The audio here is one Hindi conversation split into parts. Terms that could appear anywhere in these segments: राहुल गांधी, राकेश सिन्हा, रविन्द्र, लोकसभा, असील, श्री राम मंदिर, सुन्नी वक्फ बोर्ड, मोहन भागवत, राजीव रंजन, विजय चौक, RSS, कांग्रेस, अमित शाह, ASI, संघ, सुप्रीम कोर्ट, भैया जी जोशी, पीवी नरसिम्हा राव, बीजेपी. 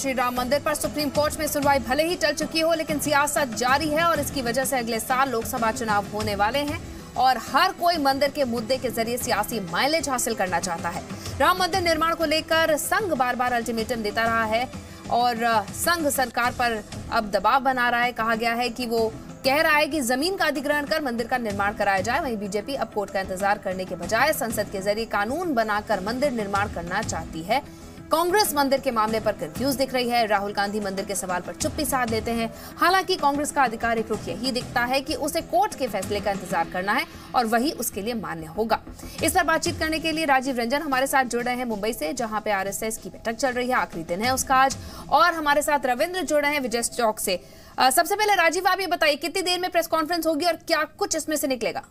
श्री राम मंदिर पर सुप्रीम कोर्ट में सुनवाई भले ही टल चुकी हो, लेकिन सियासत जारी है और इसकी वजह से अगले साल लोकसभा चुनाव होने वाले हैं और हर कोई मंदिर के मुद्दे के जरिए सियासी माइलेज हासिल करना चाहता है। राम मंदिर निर्माण को लेकर संघ बार बार अल्टीमेटम देता रहा है और संघ सरकार पर अब दबाव बना रहा है। कहा गया है कि वो कह रहा है कि जमीन का अधिग्रहण कर मंदिर का निर्माण कराया जाए। वहीं बीजेपी अब कोर्ट का इंतजार करने के बजाय संसद के जरिए कानून बनाकर मंदिर निर्माण करना चाहती है। कांग्रेस मंदिर के मामले पर कंफ्यूज दिख रही है। राहुल गांधी मंदिर के सवाल पर चुप्पी साध लेते हैं। हालांकि कांग्रेस का आधिकारिक रुख यही दिखता है कि उसे कोर्ट के फैसले का इंतजार करना है और वही उसके लिए मान्य होगा। इस पर बातचीत करने के लिए राजीव रंजन हमारे साथ जुड़ रहे हैं मुंबई से, जहां पे RSS की बैठक चल रही है, आखिरी दिन है उसका आज। और हमारे साथ रविन्द्र जुड़ रहे हैं विजय चौक से। सबसे पहले राजीव, आप ये बताइए कितनी देर में प्रेस कॉन्फ्रेंस होगी और क्या कुछ इसमें से निकलेगा?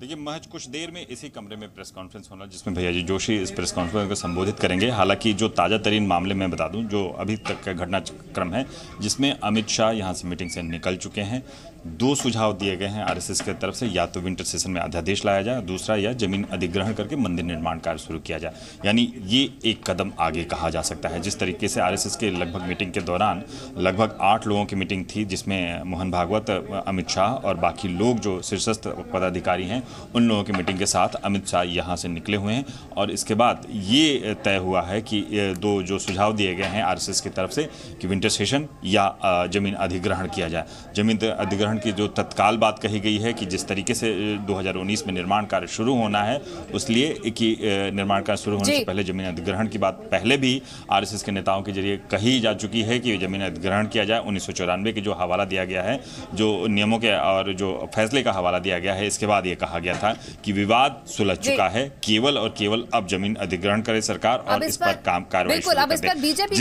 देखिए, महज कुछ देर में इसी कमरे में प्रेस कॉन्फ्रेंस होना, जिसमें भैया जी जोशी इस प्रेस कॉन्फ्रेंस को संबोधित करेंगे। हालांकि जो ताज़ा तरीन मामले मैं बता दूं, जो अभी तक का घटनाक्रम है, जिसमें अमित शाह यहां से मीटिंग से निकल चुके हैं। दो सुझाव दिए गए हैं RSS की तरफ से, या तो विंटर सेशन में अध्यादेश लाया जाए, दूसरा या जमीन अधिग्रहण करके मंदिर निर्माण कार्य शुरू किया जाए। यानी ये एक कदम आगे कहा जा सकता है। जिस तरीके से RSS के लगभग मीटिंग के दौरान लगभग 8 लोगों की मीटिंग थी, जिसमें मोहन भागवत, अमित शाह और बाकी लोग जो शीर्षस्थ पदाधिकारी हैं उन लोगों की मीटिंग के साथ अमित शाह यहाँ से निकले हुए हैं। और इसके बाद ये तय हुआ है कि दो जो सुझाव दिए गए हैं RSS की तरफ से कि विंटर सेशन या जमीन अधिग्रहण किया जाए। जमीन अधिग्रहण की जो तत्काल बात कही गई है कि जिस तरीके से 2019 में निर्माण कार्य शुरू होना है, उसलिए कि निर्माण कार्य शुरू होने से पहले जमीन अधिग्रहण की बात पहले भी RSS के नेताओं के जरिए कही जा चुकी है कि जमीन अधिग्रहण किया जाए। 1994 के जो हवाला दिया गया है, जो नियमों के और जो फैसले का हवाला दिया गया है, इसके बाद ये कहा गया था कि विवाद सुलझ चुका है, केवल और केवल अब जमीन अधिग्रहण करे सरकार और इस पर काम कार्रवाई। जिस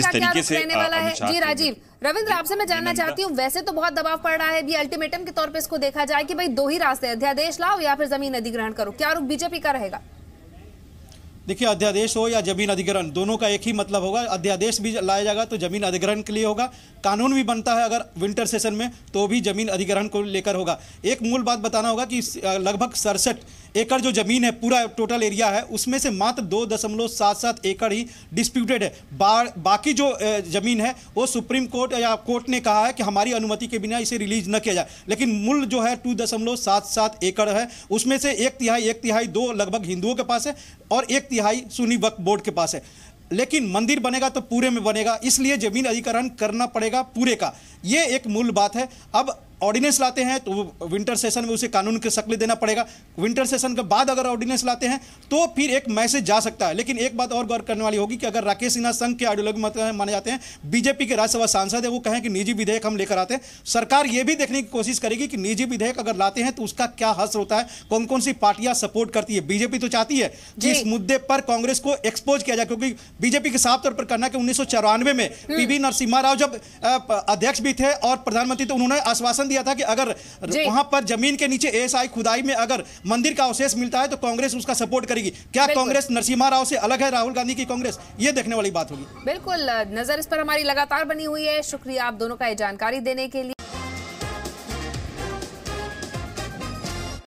तरीके से राजीव, रविन्द्र आपसे मैं जानना चाहती हूँ, वैसे तो बहुत दबाव पड़ रहा है, भी अल्टीमेटम के तौर पे इसको देखा जाए कि भाई दो ही रास्ते, अध्यादेश लाओ या फिर जमीन अधिग्रहण करो, क्या रुख बीजेपी का रहेगा? देखिए, अध्यादेश हो या जमीन अधिग्रहण, दोनों का एक ही मतलब होगा। अध्यादेश भी लाया जाएगा तो जमीन अधिग्रहण के लिए होगा, कानून भी बनता है अगर विंटर सेशन में तो भी जमीन अधिग्रहण को लेकर होगा। एक मूल बात बताना होगा कि लगभग 67 एकड़ जो जमीन है, पूरा टोटल एरिया है, उसमें से मात्र 2.77 एकड़ ही डिस्प्यूटेड है। बाकी जो जमीन है वो सुप्रीम कोर्ट या कोर्ट ने कहा है कि हमारी अनुमति के बिना इसे रिलीज न किया जाए, लेकिन मूल जो है 2.77 एकड़ है। उसमें से एक तिहाई दो लगभग हिंदुओं के पास है और एक तिहाई सुन्नी वक्फ बोर्ड के पास है। लेकिन मंदिर बनेगा तो पूरे में बनेगा, इसलिए जमीन अधिग्रहण करना पड़ेगा पूरे का, ये एक मूल बात है। अब ऑर्डिनेंस लाते हैं तो विंटर सेशन में उसे कानून की शक्ल देना पड़ेगा, विंटर सेशन के बाद अगर ऑर्डिनेंस लाते हैं तो फिर एक मैसेज जा सकता है। लेकिन एक बात और गौर करने वाली होगी कि अगर राकेश सिन्हा संघ के आइडियोलॉजी माने जाते हैं, बीजेपी के राज्यसभा सांसद है, वो कहें कि निजी विधेयक हम लेकर आते हैं, सरकार ये भी देखने की कोशिश करेगी कि निजी विधेयक अगर लाते हैं तो उसका क्या असर होता है, कौन कौन सी पार्टियां सपोर्ट करती है। बीजेपी तो चाहती है कि इस मुद्दे पर कांग्रेस को एक्सपोज किया जाए, क्योंकि बीजेपी के साफ तौर पर कहना है कि 1994 में पीवी नरसिम्हा राव जब अध्यक्ष भी थे और प्रधानमंत्री, तो उन्होंने आश्वासन दिया था कि अगर वहां पर जमीन के नीचे ASI खुदाई में अगर मंदिर का अवशेष मिलता है तो कांग्रेस उसका सपोर्ट करेगी। क्या कांग्रेस नरसिम्हा राव से अलग है, राहुल गांधी की कांग्रेस, ये देखने वाली बात होगी। बिल्कुल, नजर इस पर हमारी लगातार बनी हुई है। शुक्रिया आप दोनों का ये जानकारी देने के लिए।